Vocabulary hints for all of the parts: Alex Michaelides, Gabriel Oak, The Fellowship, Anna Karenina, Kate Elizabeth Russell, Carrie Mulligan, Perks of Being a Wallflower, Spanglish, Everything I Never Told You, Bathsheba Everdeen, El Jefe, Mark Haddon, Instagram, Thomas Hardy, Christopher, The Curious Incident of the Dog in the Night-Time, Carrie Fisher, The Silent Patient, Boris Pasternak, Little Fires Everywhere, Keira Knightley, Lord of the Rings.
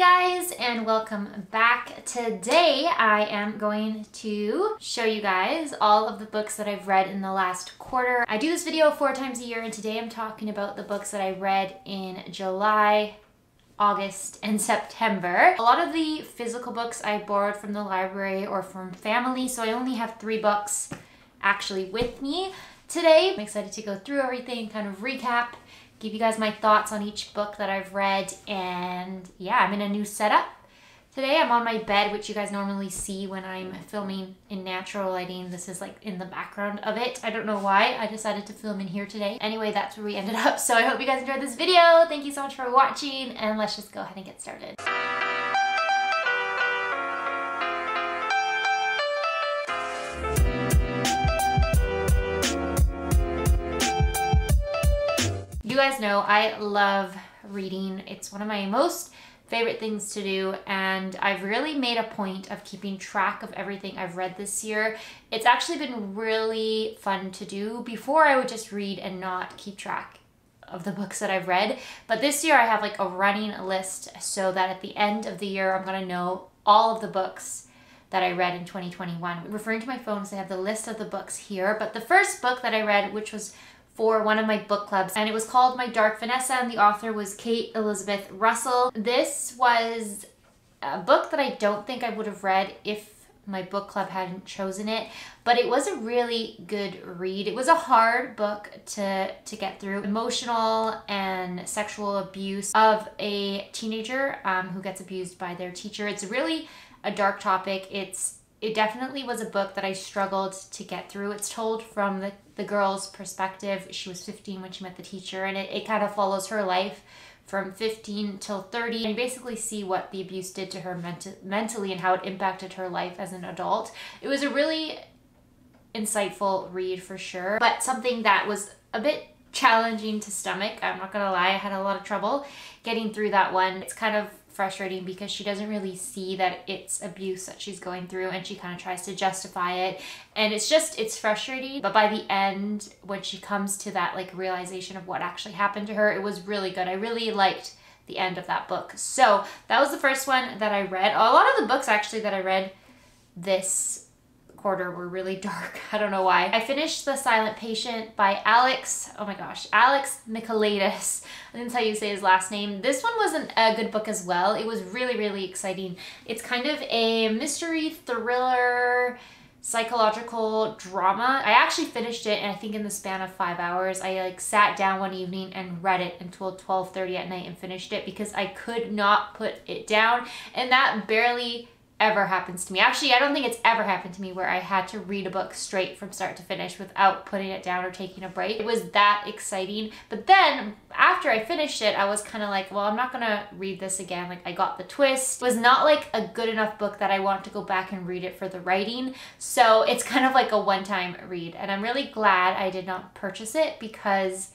Hey guys, and welcome back. Today I am going to show you guys all of the books that I've read in the last quarter. I do this video 4 times a year, and today I'm talking about the books that I read in July, August, and September. A lot of the physical books I borrowed from the library or from family, so I only have 3 books actually with me today. I'm excited to go through everything, kind of recap, give you guys my thoughts on each book that I've read, and yeah, I'm in a new setup. Today I'm on my bed, which you guys normally see when I'm filming in natural lighting. This is like in the background of it. I don't know why I decided to film in here today. Anyway, that's where we ended up. So I hope you guys enjoyed this video. Thank you so much for watching, and let's just go ahead and get started. You guys know I love reading. It's one of my most favorite things to do, and I've really made a point of keeping track of everything I've read this year. It's actually been really fun to do. Before, I would just read and not keep track of the books that I've read, but this year I have like a running list so that at the end of the year I'm gonna know all of the books that I read in 2021. I'm referring to my phone, so I have the list of the books here, but the first book that I read, which was for one of my book clubs, and it was called My Dark Vanessa, and the author was Kate Elizabeth Russell. This was a book that I don't think I would have read if my book club hadn't chosen it, but it was a really good read. It was a hard book to get through. Emotional and sexual abuse of a teenager who gets abused by their teacher. It's really a dark topic. It definitely was a book that I struggled to get through. It's told from the girl's perspective. She was 15 when she met the teacher, and it kind of follows her life from 15 till 30, and basically see what the abuse did to her mentally and how it impacted her life as an adult. It was a really insightful read for sure, but something that was a bit challenging to stomach. I'm not gonna lie, I had a lot of trouble getting through that one. It's kind of frustrating because she doesn't really see that it's abuse that she's going through, and she kind of tries to justify it, and it's frustrating. But by the end, when she comes to that like realization of what actually happened to her, it was really good. I really liked the end of that book. So that was the first one that I read. A lot of the books actually that I read this quarter were really dark. I don't know why. I finished The Silent Patient by Alex, oh my gosh, Alex Michaelides. That's how you say his last name. This one wasn't a good book as well. It was really, really exciting. It's kind of a mystery, thriller, psychological drama. I actually finished it, and I think in the span of 5 hours. I like sat down one evening and read it until 12:30 at night and finished it because I could not put it down, and that barely ever happens to me. Actually, I don't think it's ever happened to me where I had to read a book straight from start to finish without putting it down or taking a break. It was that exciting. But then after I finished it, I was kind of like, well, I'm not gonna read this again. Like, I got the twist. It was not like a good enough book that I want to go back and read it for the writing. So it's kind of like a one-time read. And I'm really glad I did not purchase it because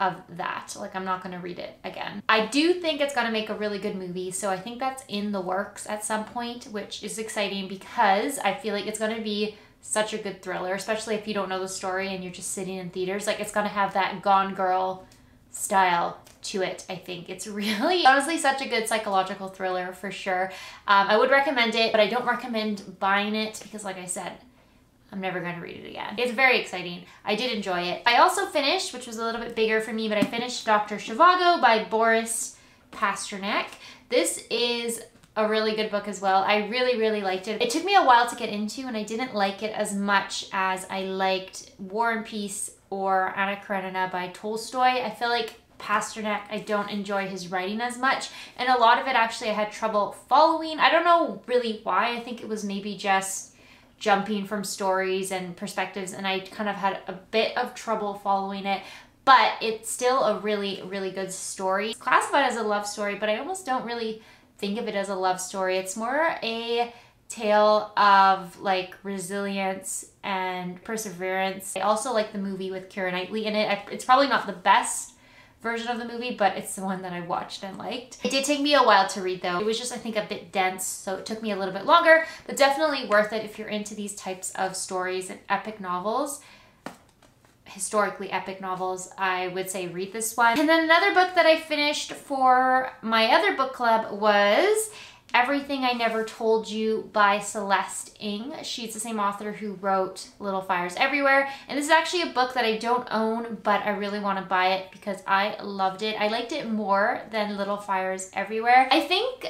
of that. Like, I'm not gonna read it again. I do think it's gonna make a really good movie, so I think that's in the works at some point, which is exciting because I feel like it's gonna be such a good thriller, especially if you don't know the story and you're just sitting in theaters. Like, it's gonna have that Gone Girl style to it, I think. It's really, honestly, such a good psychological thriller for sure. I would recommend it, but I don't recommend buying it because, like I said, I'm never gonna read it again. It's very exciting. I did enjoy it. I also finished, which was a little bit bigger for me, but I finished Dr. Zhivago by Boris Pasternak. This is a really good book as well. I really, really liked it. It took me a while to get into, and I didn't like it as much as I liked War and Peace or Anna Karenina by Tolstoy. I feel like Pasternak, I don't enjoy his writing as much, and a lot of it actually I had trouble following. I don't know really why. I think it was maybe just jumping from stories and perspectives, and I kind of had a bit of trouble following it, but it's still a really, really good story. It's classified as a love story, but I almost don't really think of it as a love story. It's more a tale of like resilience and perseverance. I also like the movie with Keira Knightley in it. It's probably not the best version of the movie, but it's the one that I watched and liked. It did take me a while to read though. It was just, I think, a bit dense, so it took me a little bit longer, but definitely worth it if you're into these types of stories and epic novels. historically epic novels, I would say read this one. And then another book that I finished for my other book club was Everything I Never Told You by Celeste Ng. She's the same author who wrote Little Fires Everywhere. And this is actually a book that I don't own, but I really want to buy it because I loved it. I liked it more than Little Fires Everywhere. I think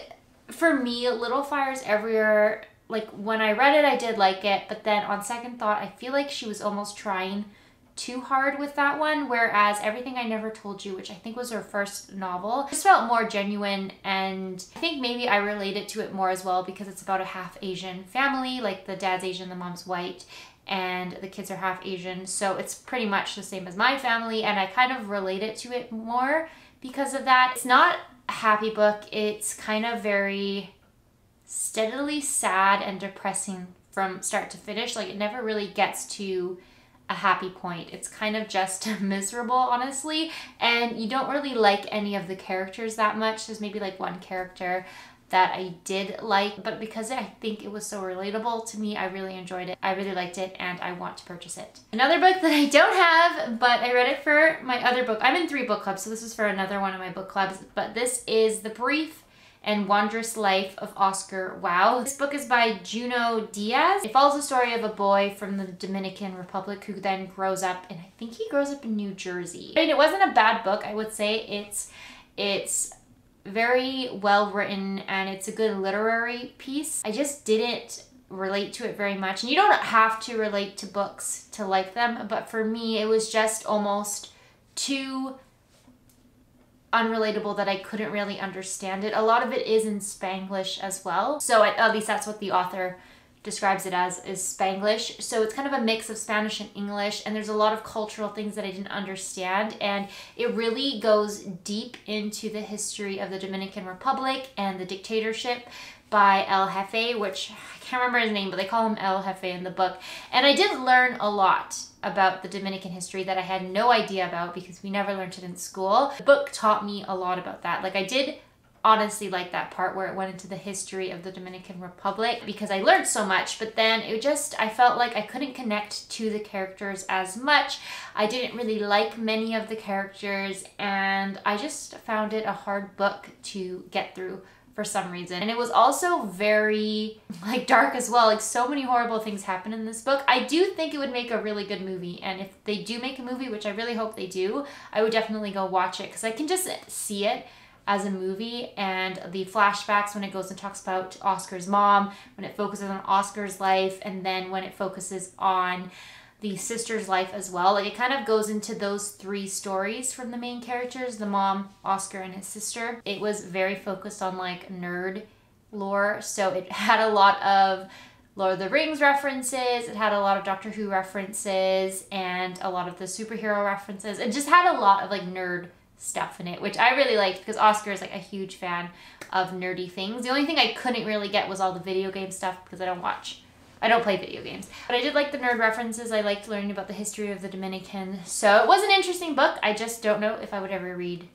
for me, Little Fires Everywhere, like when I read it, I did like it, but then on second thought, I feel like she was almost trying too hard with that one, whereas Everything I Never Told You, which I think was her first novel, just felt more genuine, and I think maybe I related to it more as well because it's about a half Asian family, like the dad's Asian, the mom's white, and the kids are half Asian, so it's pretty much the same as my family, and I kind of related to it more because of that. It's not a happy book, it's kind of very steadily sad and depressing from start to finish, like it never really gets to a happy point. It's kind of just miserable, honestly, and you don't really like any of the characters that much. There's maybe like one character that I did like, but because I think it was so relatable to me, I really enjoyed it. I really liked it and I want to purchase it. Another book that I don't have, but I read it for my other book. I'm in three book clubs, so this is for another one of my book clubs, but this is The Brief and Wondrous Life of Oscar Wao. This book is by Junot Diaz. It follows the story of a boy from the Dominican Republic who then grows up, and I think he grows up in New Jersey. I mean, it wasn't a bad book. I would say it's very well written and it's a good literary piece. I just didn't relate to it very much. And you don't have to relate to books to like them, but for me, it was just almost too unrelatable that I couldn't really understand it. A lot of it is in Spanglish as well. So at least that's what the author describes it as, is Spanglish. So it's kind of a mix of Spanish and English, and there's a lot of cultural things that I didn't understand, and it really goes deep into the history of the Dominican Republic and the dictatorship by El Jefe, which I can't remember his name, but they call him El Jefe in the book. And I did learn a lot about the Dominican history that I had no idea about because we never learned it in school. The book taught me a lot about that. Like, I did honestly like that part where it went into the history of the Dominican Republic because I learned so much, but then it just, I felt like I couldn't connect to the characters as much. I didn't really like many of the characters, and I just found it a hard book to get through for some reason. And it was also very like dark as well. Like, so many horrible things happen in this book. I do think it would make a really good movie, and if they do make a movie, which I really hope they do, I would definitely go watch it because I can just see it as a movie, and the flashbacks when it goes and talks about Oscar's mom, when it focuses on Oscar's life, and then when it focuses on the sister's life as well. Like, it kind of goes into those three stories from the main characters, the mom, Oscar, and his sister. It was very focused on like nerd lore, so it had a lot of Lord of the Rings references, it had a lot of Doctor Who references, and a lot of the superhero references. It just had a lot of like nerd stuff in it, which I really liked because Oscar is like a huge fan of nerdy things. The only thing I couldn't really get was all the video game stuff because I don't play video games. But I did like the nerd references. I liked learning about the history of the Dominican. So it was an interesting book. I just don't know if I would ever read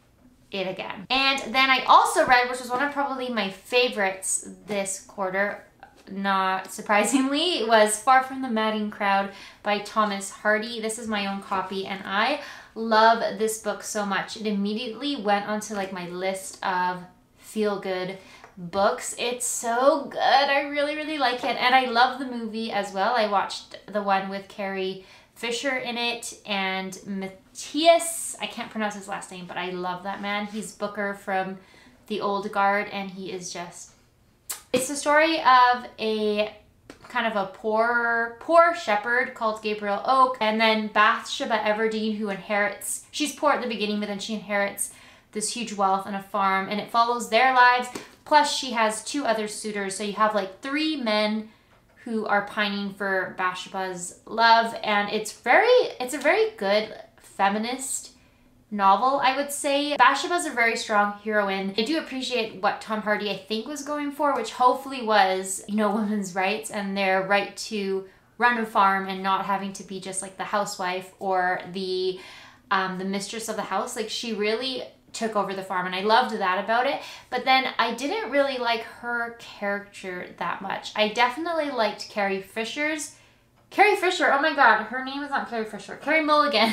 it again. And then I also read, which was one of probably my favorites this quarter, not surprisingly, was Far from the Madding Crowd by Thomas Hardy. This is my own copy, and I love this book so much. It immediately went onto like my list of feel-good books. It's so good. I really, really like it. And I love the movie as well. I watched the one with Carrie Fisher in it and Matthias. I can't pronounce his last name, but I love that man. He's Booker from The Old Guard, and he is just... It's the story of a kind of a poor shepherd called Gabriel Oak, and then Bathsheba Everdeen, who inherits... She's poor at the beginning, but then she inherits this huge wealth and a farm, and it follows their lives. Plus, she has two other suitors, so you have like three men who are pining for Bathsheba's love, and it's a very good feminist novel, I would say. Bathsheba's a very strong heroine. I do appreciate what Tom Hardy, I think, was going for, which hopefully was, you know, women's rights and their right to run a farm and not having to be just like the housewife or the mistress of the house. Like, she really took over the farm, and I loved that about it, but then I didn't really like her character that much. I definitely liked Carrie Fisher's Carrie Fisher. Oh my god, her name is not Carrie Fisher. Carrie Mulligan.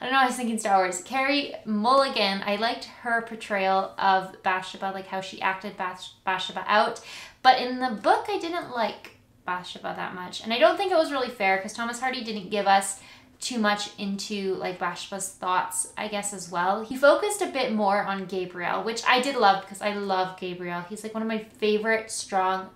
I don't know, I was thinking Star Wars. Carrie Mulligan. I liked her portrayal of Bathsheba, like how she acted Bathsheba out. But in the book, I didn't like Bathsheba that much. And I don't think it was really fair because Thomas Hardy didn't give us too much into like Bathsheba's thoughts, I guess, as well. He focused a bit more on Gabriel, which I did love because I love Gabriel. He's like one of my favorite strong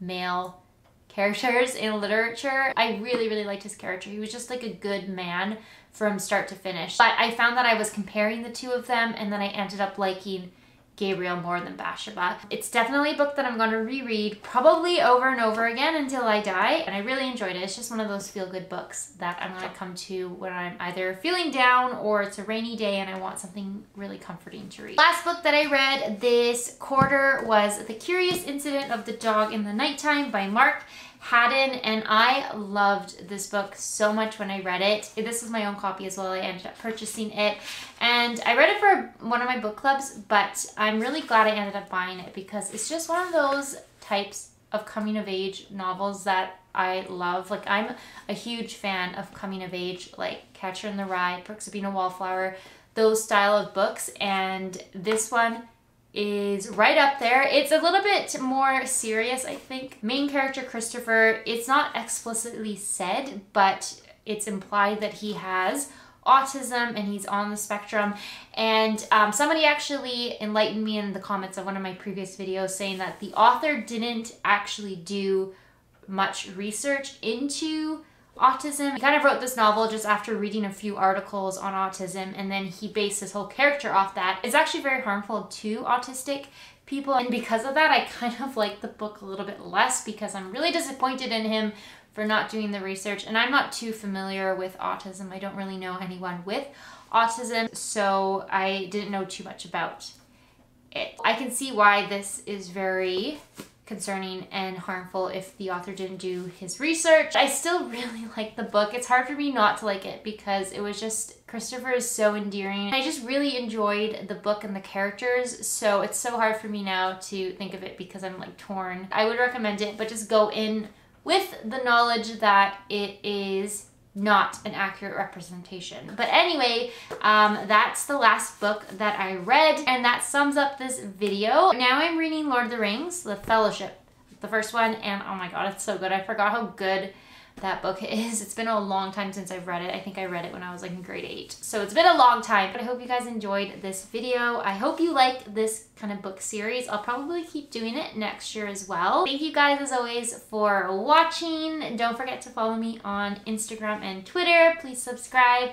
male characters in literature. I really, really liked his character. He was just like a good man from start to finish. But I found that I was comparing the two of them, and then I ended up liking Gabriel more than Bathsheba. It's definitely a book that I'm going to reread probably over and over again until I die, and I really enjoyed it. It's just one of those feel-good books that I'm going to come to when I'm either feeling down or it's a rainy day and I want something really comforting to read. Last book that I read this quarter was The Curious Incident of the Dog in the Night-Time by Mark Haddon, and I loved this book so much when I read it. This was my own copy as well. I ended up purchasing it, and I read it for one of my book clubs, but I'm really glad I ended up buying it because it's just one of those types of coming-of-age novels that I love. Like, I'm a huge fan of coming-of-age, like Catcher in the Rye, Perks of Being a Wallflower, those style of books, and this one is right up there. It's a little bit more serious, I think. Main character Christopher, it's not explicitly said, but it's implied that he has autism and he's on the spectrum. And somebody actually enlightened me in the comments of one of my previous videos saying that the author didn't actually do much research into autism. He kind of wrote this novel just after reading a few articles on autism, and then he based his whole character off that. It's actually very harmful to autistic people, and because of that I kind of like the book a little bit less because I'm really disappointed in him for not doing the research, and I'm not too familiar with autism. I don't really know anyone with autism, so I didn't know too much about it. I can see why this is very concerning and harmful if the author didn't do his research. I still really like the book. It's hard for me not to like it because it was just, Christopher is so endearing. I just really enjoyed the book and the characters, so it's so hard for me now to think of it because I'm like torn. I would recommend it, but just go in with the knowledge that it is not an accurate representation. But anyway, that's the last book that I read, and that sums up this video. Now I'm reading Lord of the Rings, The Fellowship, the first one, and oh my god, it's so good. I forgot how good that book is. It's been a long time since I've read it. I think I read it when I was like in grade 8. So it's been a long time, but I hope you guys enjoyed this video. I hope you like this kind of book series. I'll probably keep doing it next year as well. Thank you guys as always for watching. Don't forget to follow me on Instagram and Twitter. Please subscribe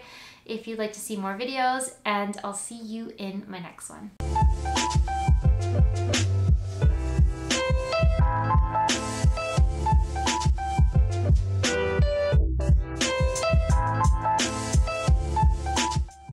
if you'd like to see more videos, and I'll see you in my next one.